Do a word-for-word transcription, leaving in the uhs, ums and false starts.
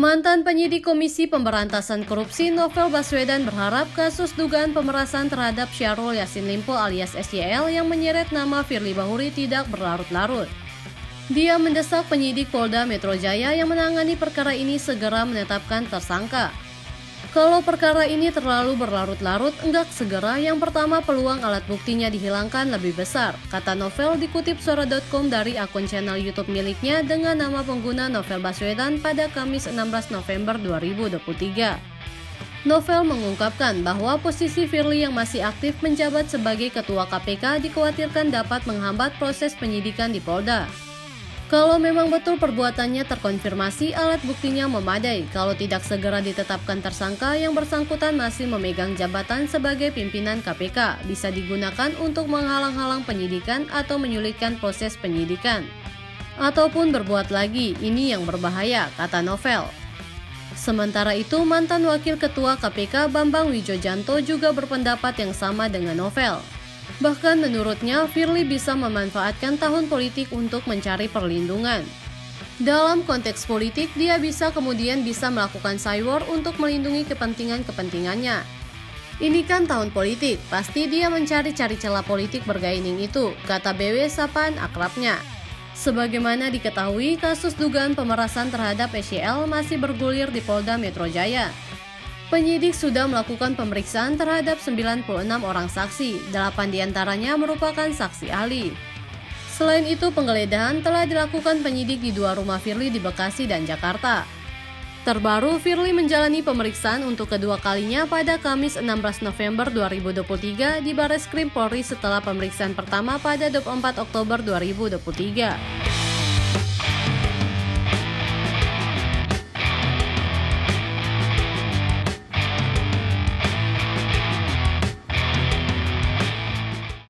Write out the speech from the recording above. Mantan penyidik Komisi Pemberantasan Korupsi Novel Baswedan berharap kasus dugaan pemerasan terhadap Syahrul Yasin Limpo alias S Y L yang menyeret nama Firli Bahuri tidak berlarut-larut. Dia mendesak penyidik Polda Metro Jaya yang menangani perkara ini segera menetapkan tersangka. Kalau perkara ini terlalu berlarut-larut, enggak segera, yang pertama peluang alat buktinya dihilangkan lebih besar, kata Novel dikutip Suara dot com dari akun channel YouTube miliknya dengan nama pengguna Novel Baswedan pada Kamis enam belas November dua ribu dua puluh tiga. Novel mengungkapkan bahwa posisi Firli yang masih aktif menjabat sebagai ketua K P K dikhawatirkan dapat menghambat proses penyidikan di Polda. Kalau memang betul perbuatannya terkonfirmasi, alat buktinya memadai. Kalau tidak segera ditetapkan tersangka, yang bersangkutan masih memegang jabatan sebagai pimpinan K P K, bisa digunakan untuk menghalang-halang penyidikan atau menyulitkan proses penyidikan. Ataupun berbuat lagi, ini yang berbahaya, kata Novel. Sementara itu, mantan Wakil Ketua K P K Bambang Wijojanto juga berpendapat yang sama dengan Novel. Bahkan menurutnya, Firli bisa memanfaatkan tahun politik untuk mencari perlindungan. Dalam konteks politik, dia bisa kemudian bisa melakukan cywar untuk melindungi kepentingan-kepentingannya. Ini kan tahun politik, pasti dia mencari-cari celah politik bergaining itu, kata B W Sapan akrabnya. Sebagaimana diketahui, kasus dugaan pemerasan terhadap S Y L masih bergulir di Polda Metro Jaya. Penyidik sudah melakukan pemeriksaan terhadap sembilan puluh enam orang saksi, delapan diantaranya merupakan saksi ahli. Selain itu, penggeledahan telah dilakukan penyidik di dua rumah Firli di Bekasi dan Jakarta. Terbaru, Firli menjalani pemeriksaan untuk kedua kalinya pada Kamis enam belas November dua ribu dua puluh tiga di Bareskrim Polri setelah pemeriksaan pertama pada dua puluh empat Oktober dua ribu dua puluh tiga.